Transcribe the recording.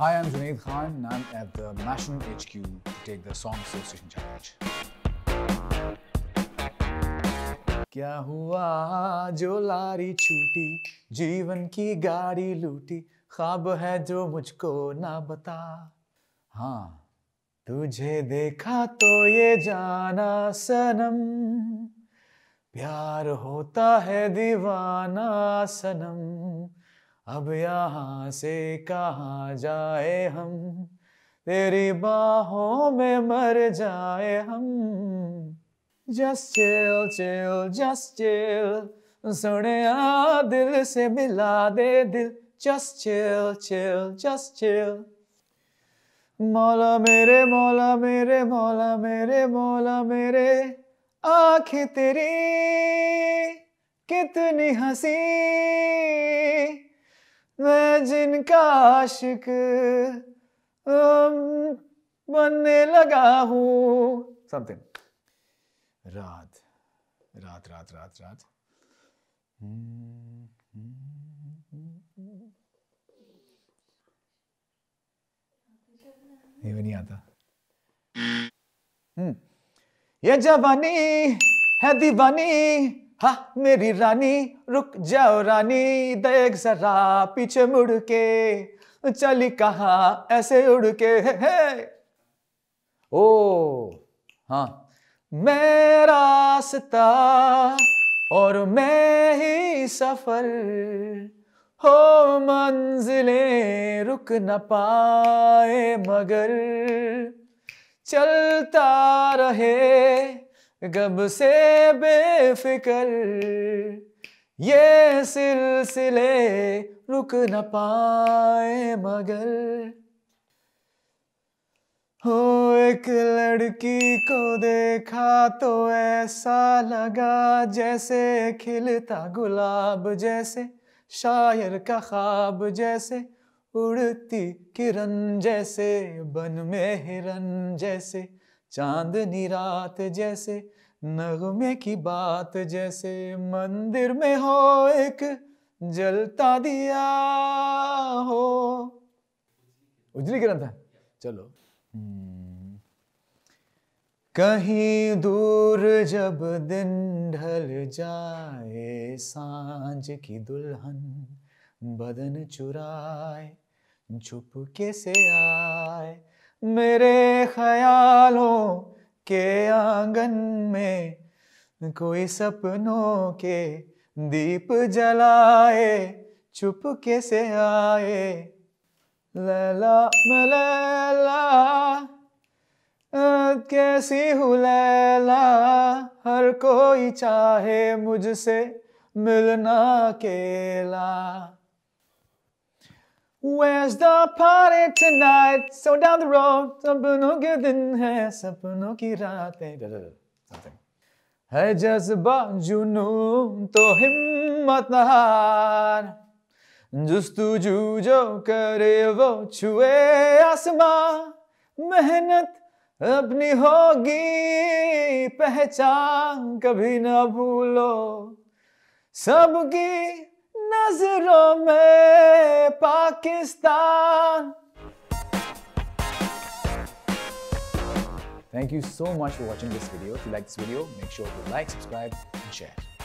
Hi, I'm Junaid Khan and I'm at the National HQ to take the Song Association Challenge. क्या हुआ जो लारी छूटी, जीवन की गाड़ी लूटी, ख्वाब है जो मुझको ना बता, हाँ तुझे देखा तो ये जाना सनम, प्यार होता है दीवाना सनम, अब यहाँ से कहाँ जाए हम, तेरी बाहों में मर जाए हम। Just chill, chill, just chill, सुनिया दिल से मिला दे दिल, just chill, chill, just chill। मौला मेरे मौला मेरे मौला मेरे मौला मेरे, आँखें तेरी कितनी हंसी, मैं जिनका आशिक बनने लगा हूँ। समथिंग रात रात रात रात रात। ये भी नहीं आता। ये जवानी है दीवानी, हा मेरी रानी, रुक जाओ रानी, देख जरा पीछे मुड़ के, चली कहा ऐसे उड़ के, हे। ओ हाँ, मैं रास्ता और मैं ही सफर, हो मंजिलें रुक न पाए मगर, चलता रहे गम से बेफिकर, ये सिलसिले रुक न पाए मगर। हो एक लड़की को देखा तो ऐसा लगा जैसे खिलता गुलाब, जैसे शायर का ख्वाब, जैसे उड़ती किरण, जैसे बन में हिरन, जैसे चांदनी रात, जैसे नगमे की बात, जैसे मंदिर में हो एक जलता दिया हो। उजली किरण था। चलो। कहीं दूर जब दिन ढल जाए, सांझ की दुल्हन बदन चुराए, चुपके से आए मेरे ख्यालों के आंगन में, कोई सपनों के दीप जलाए, चुपके से आए। लैला मैं लैला, कैसी हूँ लैला, हर कोई चाहे मुझसे मिलना अकेला। Where's the party tonight? So down the road, सपनों के दिन है, सपनों की रातें। है जज्बा जुनून तो हिम्मत न हार, जुस्तुजू जो करे वो छुए आसमां, मेहनत अपनी होगी पहचान, कभी ना भूलो सबकी नजरों में Pakistan. Thank you so much for watching this video. If you like this video, make sure to like, subscribe and share.